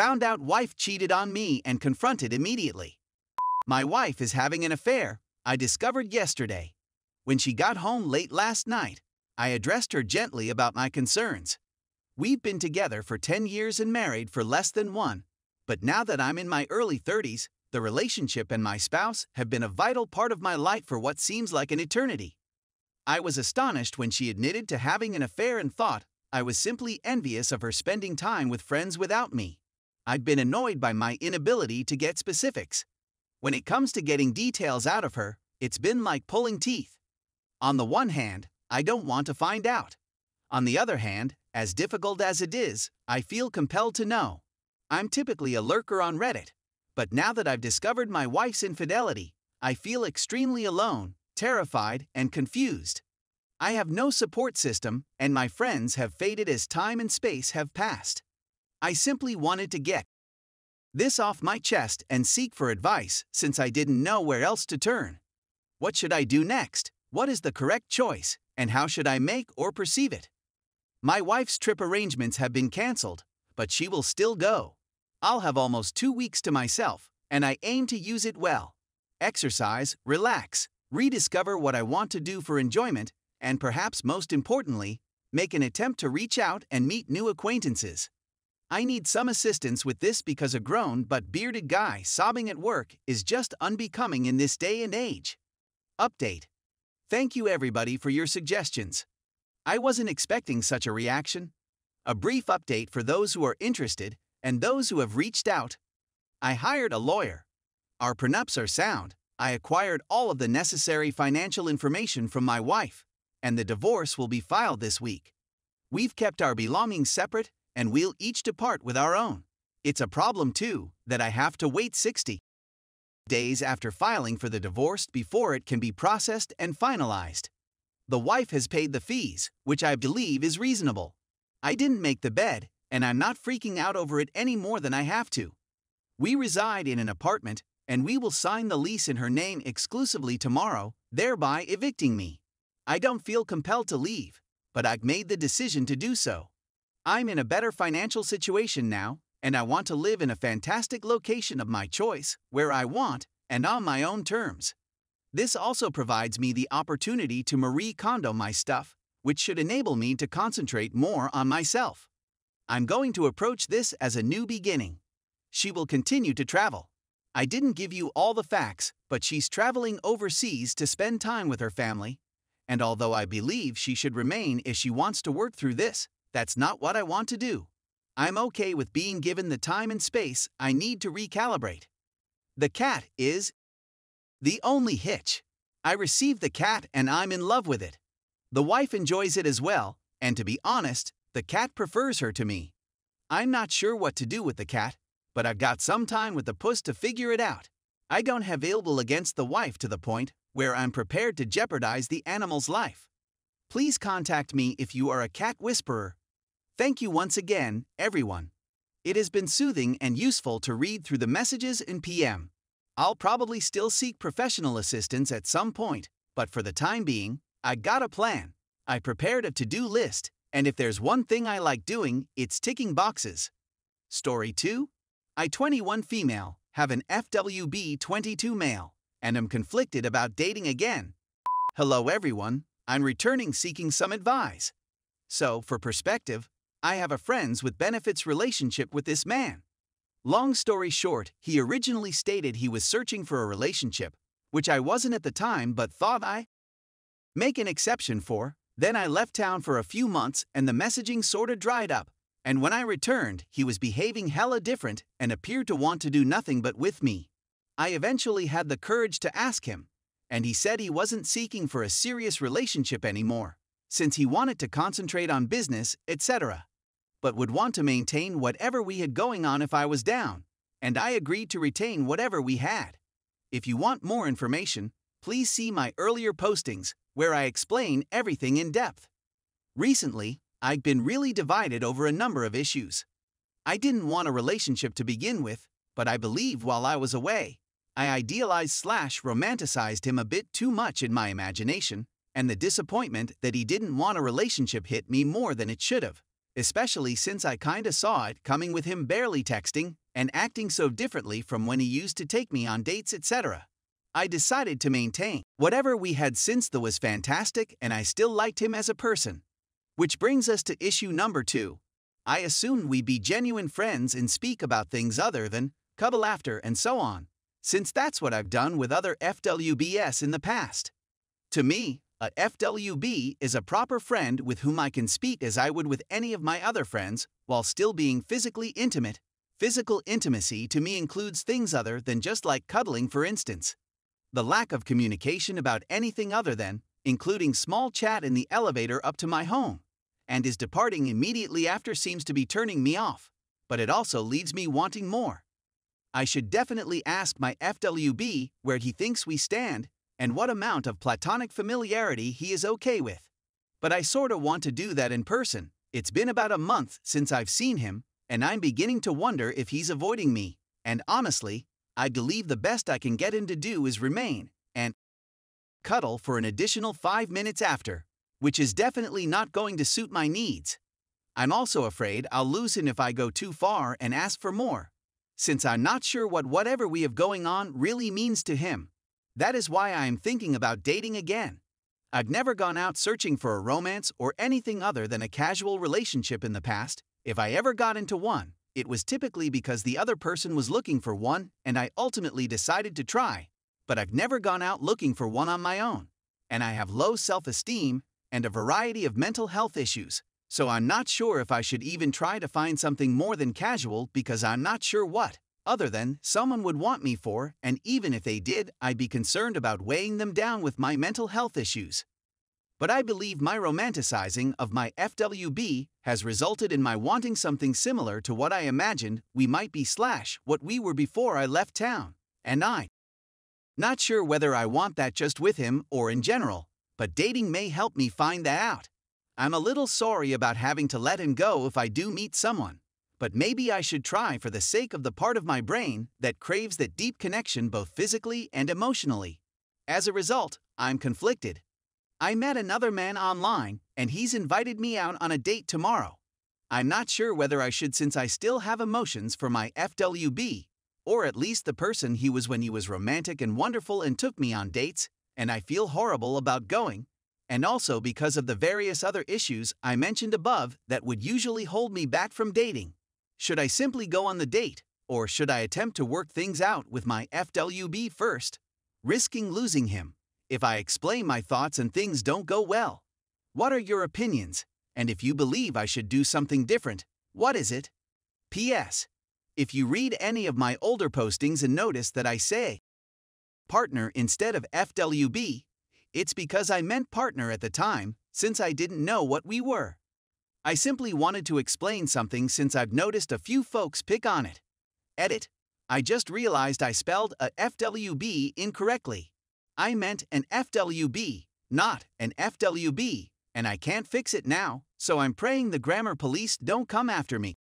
Found out wife cheated on me and confronted immediately. My wife is having an affair, I discovered yesterday. When she got home late last night, I addressed her gently about my concerns. We've been together for 10 years and married for less than one, but now that I'm in my early 30s, the relationship and my spouse have been a vital part of my life for what seems like an eternity. I was astonished when she admitted to having an affair and thought I was simply envious of her spending time with friends without me. I've been annoyed by my inability to get specifics. When it comes to getting details out of her, it's been like pulling teeth. On the one hand, I don't want to find out. On the other hand, as difficult as it is, I feel compelled to know. I'm typically a lurker on Reddit, but now that I've discovered my wife's infidelity, I feel extremely alone, terrified, and confused. I have no support system, and my friends have faded as time and space have passed. I simply wanted to get this off my chest and seek for advice since I didn't know where else to turn. What should I do next? What is the correct choice, and how should I make or perceive it? My wife's trip arrangements have been canceled, but she will still go. I'll have almost 2 weeks to myself, and I aim to use it well. Exercise, relax, rediscover what I want to do for enjoyment, and perhaps most importantly, make an attempt to reach out and meet new acquaintances. I need some assistance with this because a grown but bearded guy sobbing at work is just unbecoming in this day and age. Update. Thank you everybody for your suggestions. I wasn't expecting such a reaction. A brief update for those who are interested and those who have reached out. I hired a lawyer. Our prenups are sound. I acquired all of the necessary financial information from my wife, and the divorce will be filed this week. We've kept our belongings separate, and we'll each depart with our own. It's a problem, too, that I have to wait 60 days after filing for the divorce before it can be processed and finalized. The wife has paid the fees, which I believe is reasonable. I didn't make the bed, and I'm not freaking out over it any more than I have to. We reside in an apartment, and we will sign the lease in her name exclusively tomorrow, thereby evicting me. I don't feel compelled to leave, but I've made the decision to do so. I'm in a better financial situation now, and I want to live in a fantastic location of my choice, where I want, and on my own terms. This also provides me the opportunity to Marie Kondo my stuff, which should enable me to concentrate more on myself. I'm going to approach this as a new beginning. She will continue to travel. I didn't give you all the facts, but she's traveling overseas to spend time with her family, and although I believe she should remain if she wants to work through this, that's not what I want to do. I'm okay with being given the time and space I need to recalibrate. The cat is the only hitch. I received the cat and I'm in love with it. The wife enjoys it as well, and to be honest, the cat prefers her to me. I'm not sure what to do with the cat, but I've got some time with the puss to figure it out. I don't have ill will against the wife to the point where I'm prepared to jeopardize the animal's life. Please contact me if you are a cat whisperer. Thank you once again, everyone. It has been soothing and useful to read through the messages in PM. I'll probably still seek professional assistance at some point, but for the time being, I got a plan. I prepared a to-do list, and if there's one thing I like doing, it's ticking boxes. Story 2. I, 21 female, have an FWB 22 male, and am conflicted about dating again. Hello everyone, I'm returning seeking some advice. So, for perspective, I have a friends with benefits relationship with this man. Long story short, he originally stated he was searching for a relationship, which I wasn't at the time but thought I make an exception for. Then I left town for a few months and the messaging sorta dried up, and when I returned, he was behaving hella different and appeared to want to do nothing but with me. I eventually had the courage to ask him, and he said he wasn't seeking for a serious relationship anymore, since he wanted to concentrate on business, etc., but would want to maintain whatever we had going on if I was down, and I agreed to retain whatever we had. If you want more information, please see my earlier postings, where I explain everything in depth. Recently, I've been really divided over a number of issues. I didn't want a relationship to begin with, but I believe while I was away, I idealized/romanticized him a bit too much in my imagination, and the disappointment that he didn't want a relationship hit me more than it should have, especially since I kinda saw it coming with him barely texting and acting so differently from when he used to take me on dates, etc. I decided to maintain. Whatever we had since then was fantastic and I still liked him as a person. Which brings us to issue number 2. I assumed we'd be genuine friends and speak about things other than cuddle after and so on, since that's what I've done with other FWBs in the past. To me, a FWB is a proper friend with whom I can speak as I would with any of my other friends while still being physically intimate. Physical intimacy to me includes things other than just like cuddling, for instance. The lack of communication about anything other than, including small chat in the elevator up to my home, and his departing immediately after seems to be turning me off, but it also leaves me wanting more. I should definitely ask my FWB where he thinks we stand and what amount of platonic familiarity he is okay with. But I sorta want to do that in person. It's been about a month since I've seen him, and I'm beginning to wonder if he's avoiding me, and honestly, I believe the best I can get him to do is remain and cuddle for an additional 5 minutes after, which is definitely not going to suit my needs. I'm also afraid I'll lose him if I go too far and ask for more, since I'm not sure what whatever we have going on really means to him. That is why I am thinking about dating again. I've never gone out searching for a romance or anything other than a casual relationship in the past. If I ever got into one, it was typically because the other person was looking for one and I ultimately decided to try, but I've never gone out looking for one on my own. And I have low self-esteem and a variety of mental health issues, so I'm not sure if I should even try to find something more than casual because I'm not sure what other than someone would want me for, and even if they did, I'd be concerned about weighing them down with my mental health issues. But I believe my romanticizing of my FWB has resulted in my wanting something similar to what I imagined we might be / what we were before I left town, and I'm not sure whether I want that just with him or in general, but dating may help me find that out. I'm a little sorry about having to let him go if I do meet someone, but maybe I should try for the sake of the part of my brain that craves that deep connection both physically and emotionally. As a result, I'm conflicted. I met another man online, and he's invited me out on a date tomorrow. I'm not sure whether I should since I still have emotions for my FWB, or at least the person he was when he was romantic and wonderful and took me on dates, and I feel horrible about going, and also because of the various other issues I mentioned above that would usually hold me back from dating. Should I simply go on the date, or should I attempt to work things out with my FWB first, risking losing him if I explain my thoughts and things don't go well? What are your opinions? And if you believe I should do something different, what is it? P.S. If you read any of my older postings and notice that I say partner instead of FWB, it's because I meant partner at the time, since I didn't know what we were. I simply wanted to explain something since I've noticed a few folks pick on it. Edit. I just realized I spelled a FWB incorrectly. I meant an FWB, not an FWB, and I can't fix it now, so I'm praying the grammar police don't come after me.